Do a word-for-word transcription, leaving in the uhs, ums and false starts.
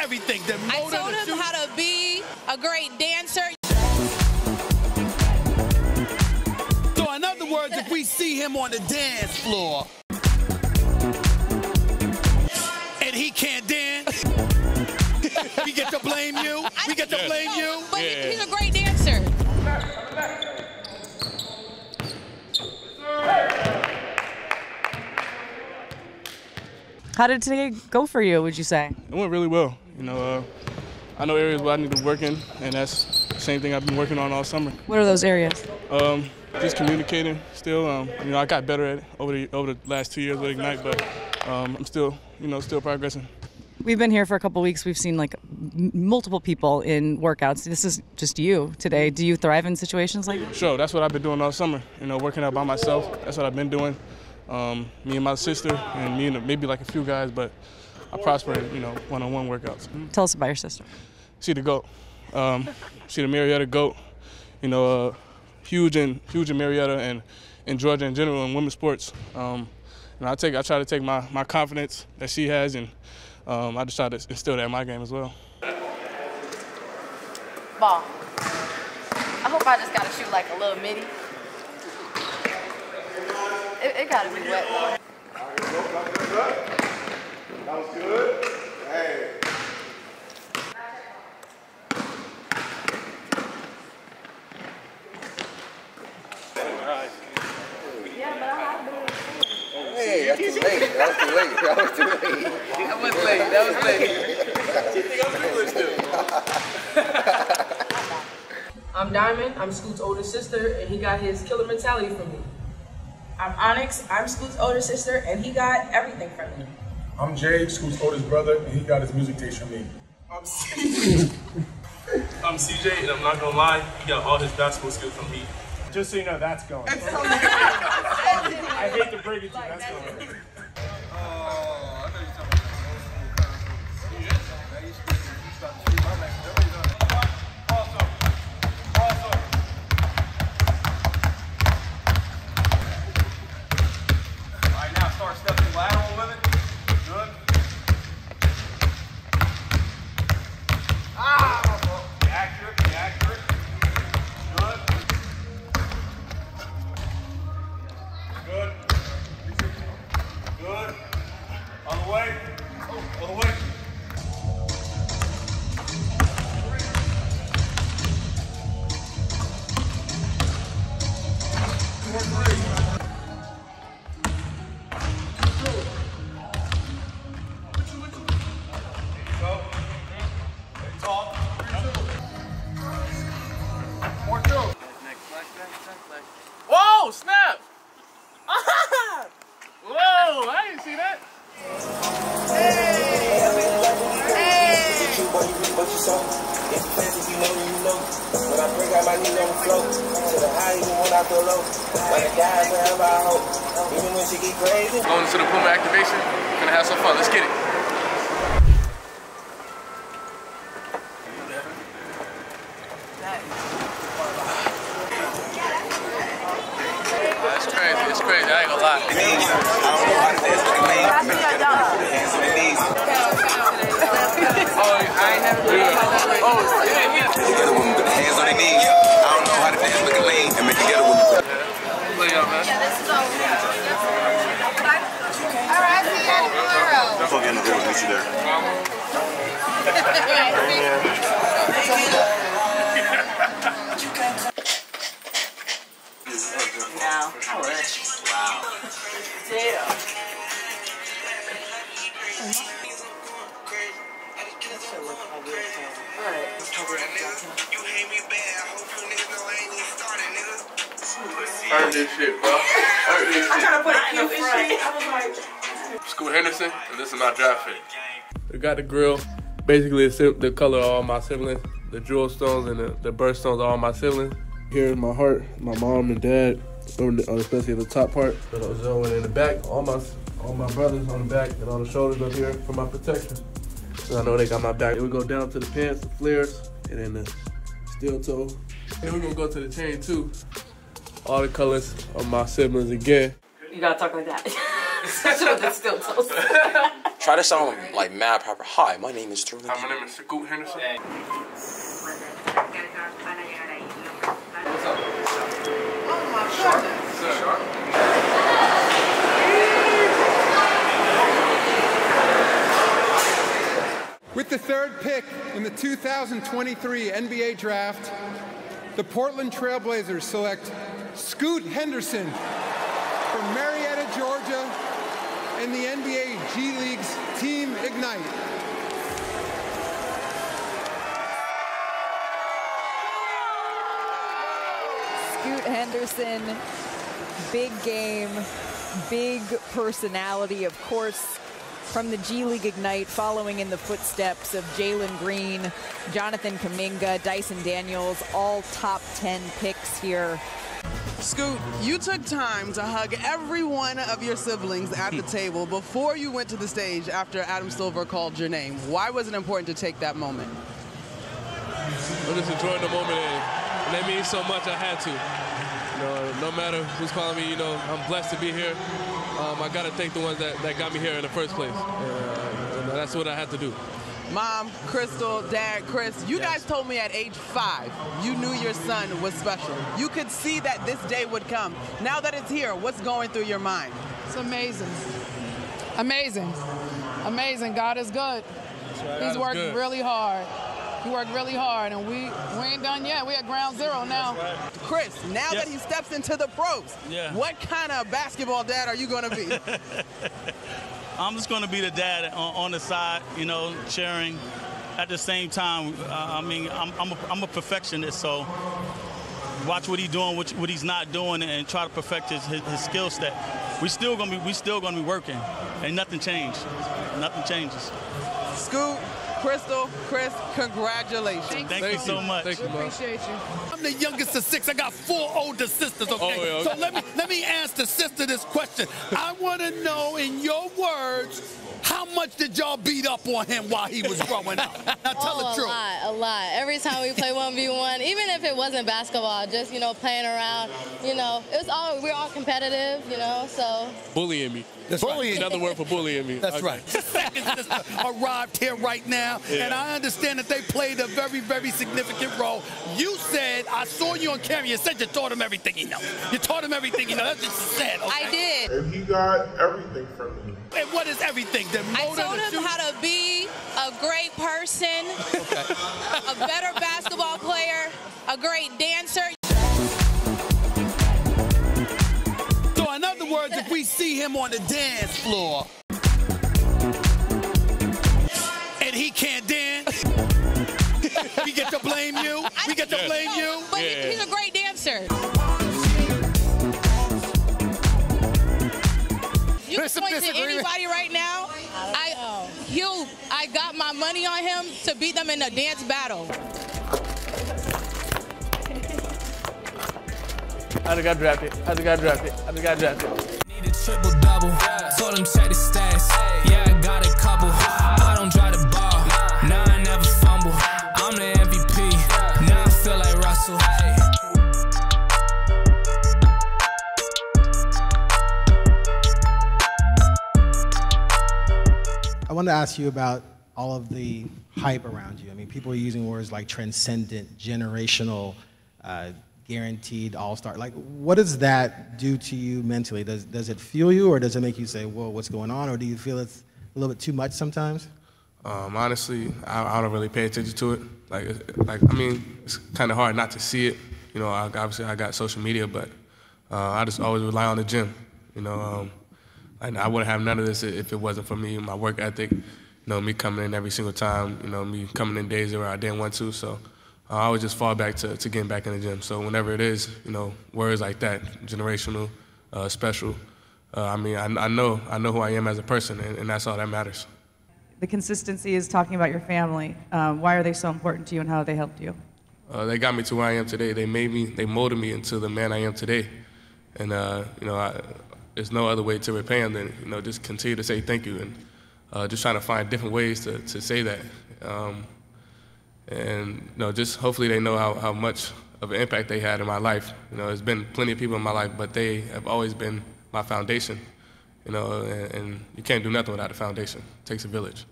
everything. The motor, I told him how to be a great dancer. So in other words, if we see him on the dance floor and he can't dance, we get to blame you. We get to blame you. But he's a great dancer. How did today go for you, would you say? It went really well. You know, uh, I know areas where I need to work in, and that's the same thing I've been working on all summer. What are those areas? Um, just communicating still. Um, you know, I got better at it over the, over the last two years with Ignite, but um, I'm still, you know, still progressing. We've been here for a couple weeks. We've seen like multiple people in workouts. This is just you today. Do you thrive in situations like that? Sure, that's what I've been doing all summer. You know, working out by myself. That's what I've been doing. Um, me and my sister, and me and maybe like a few guys, but I prosper in, you know, one-on-one workouts. Tell us about your sister. She the GOAT. Um, she the Marietta GOAT. You know, uh, huge in huge in Marietta and in Georgia in general in women's sports. Um, and I take I try to take my my confidence that she has and. Um, I just try to instill that in my game as well. Ball. I hope I just got to shoot like a little midi. It, it got to be wet though. That was good. Hey. Hey, that's too late. That was too late. That was too late. That was late. That was late. She think I'm English too. I'm Diamond. I'm Scoot's older sister, and he got his killer mentality from me. I'm Onyx. I'm Scoot's older sister, and he got everything from me. I'm Jay, Scoot's oldest brother, and he got his music taste from me. I'm C J. I'm C J, and I'm not gonna lie, he got all his basketball skills from me. Just so you know, that's going. I hate to break it to you, that's going. Oh, I know you're talking about old school kind. All right, now start stepping lateral with it. Good. Ah! Be accurate, be accurate. Good. Good. Good. On the way. Oh, on the way. Going to the Puma Activation, gonna have some fun. Let's get it. That's crazy, it's crazy. I ain't gonna lie. I don't know how to dance like me. Oh, I ain't never done that. Oh, yeah, yeah. Together women put their hands on their knees. I don't know how to dance like a lane. And make together women put their hands on their knees. Yeah, this is all. I'm fucking the girls meet you there. Now, I wish. Wow. Damn. Earn this shit, bro. Earn this shit. I gotta put it in the front. I was like... Scoot Henderson, and this is my draft pick. We got the grill. Basically, the color of all my siblings. The jewel stones and the, the birthstones are all my siblings. Here in my heart, my mom and dad, especially the top part. So in the back, all my all my brothers on the back and on the shoulders up here for my protection. So I know they got my back. It would go down to the pants, the flares, and then the steel toe. And we're gonna go to the chain too. All the colors of my siblings again. You gotta talk like that. That's what I'm still toast. Try to sound like, like mad proper. Hi, my name is Drew. Hi, my name is Scoot Henderson. With the third pick in the two thousand twenty-three N B A Draft, the Portland Trailblazers select Scoot Henderson from Marietta, Georgia, and the N B A G League's Team Ignite. Scoot Henderson, big game, big personality, of course, from the G League Ignite, following in the footsteps of Jalen Green, Jonathan Kuminga, Dyson Daniels, all top ten picks here. Scoot, you took time to hug every one of your siblings at the table before you went to the stage after Adam Silver called your name. Why was it important to take that moment? I'm just enjoying the moment. Eh? That means so much. I had to. You know, no matter who's calling me, you know, I'm blessed to be here. Um, I got to thank the ones that, that got me here in the first place. Uh, and that's what I had to do. Mom, Crystal, Dad, Chris, you yes. guys told me at age five you knew your son was special. You could see that this day would come. Now that it's here, what's going through your mind? It's amazing. Amazing. Amazing. God is good. Right. He's God working good. really hard. He worked really hard, and we, we ain't done yet. We're at ground zero now. Right. Chris, now yes. that he steps into the pros, yeah. what kind of basketball dad are you going to be? I'm just going to be the dad on, on the side, you know, cheering. At the same time, uh, I mean, I'm, I'm, a, I'm a perfectionist, so watch what he's doing, what, what he's not doing, and try to perfect his, his, his skill set. We're still going to be, we're still going to be working, and nothing changed. Nothing changes. Scoot. Crystal, Chris, congratulations. Thank, Thank you, you so much. Thank you, we appreciate you. I'm the youngest of six. I got four older sisters, okay? Oh, yeah, okay. So let me, let me ask the sister this question. I want to know, in your words, how much did y'all beat up on him while he was growing up? Now tell oh, the truth. A lot, a lot. Every time we play one v one, even if it wasn't basketball, just, you know, playing around, you know, it was all, we we're all competitive, you know, so. Bullying me. That's bullying. Right. Another word for bullying me. That's okay. right. Second sister arrived here right now, yeah. and I understand that they played a very, very significant role. You said, I saw you on camera, you said you taught him everything he knows. You taught him everything he knows. That's what you said, okay? I did. And he got everything from me. And what is everything? The I told him shoot? how to be a great person, okay. a better basketball player, a great dancer. So in other words, if we see him on the dance floor and he can't dance, we get to blame you. We get to blame you. But yeah. he's a great dancer. You can point to anybody right now. I, I Hugh, I got my money on him to beat them in a dance battle. I just got drafted. I just got drafted. I just got drafted. Need a triple double. Told him check the stats. Yeah, I got a couple. I don't drive the ball. Now I never fumble. I'm the M V P. Now I feel like Russell. I want to ask you about all of the hype around you. I mean, people are using words like transcendent, generational, uh, guaranteed all-star. Like, what does that do to you mentally? Does, does it fuel you, or does it make you say, whoa, what's going on? Or do you feel it's a little bit too much sometimes? Um, honestly, I, I don't really pay attention to it. Like, like I mean, it's kind of hard not to see it. You know, I, obviously I got social media, but uh, I just always rely on the gym, you know. Um, And I wouldn't have none of this if it wasn't for me, my work ethic, you know, me coming in every single time, you know, me coming in days where I didn't want to. So uh, I always just fall back to, to getting back in the gym. So whenever it is, you know, words like that, generational, uh, special, uh, I mean, I, I know I know who I am as a person, and, and that's all that matters. The consistency is talking about your family. Um, why are they so important to you, and how have they helped you? Uh, they got me to where I am today. They made me, they molded me into the man I am today. And, uh, you know, I... there's no other way to repay them than, you know, just continue to say thank you, and uh, just trying to find different ways to, to say that. Um, and, you know, just hopefully they know how, how much of an impact they had in my life. You know, there's been plenty of people in my life, but they have always been my foundation. you know, and, and you can't do nothing without a foundation. It takes a village.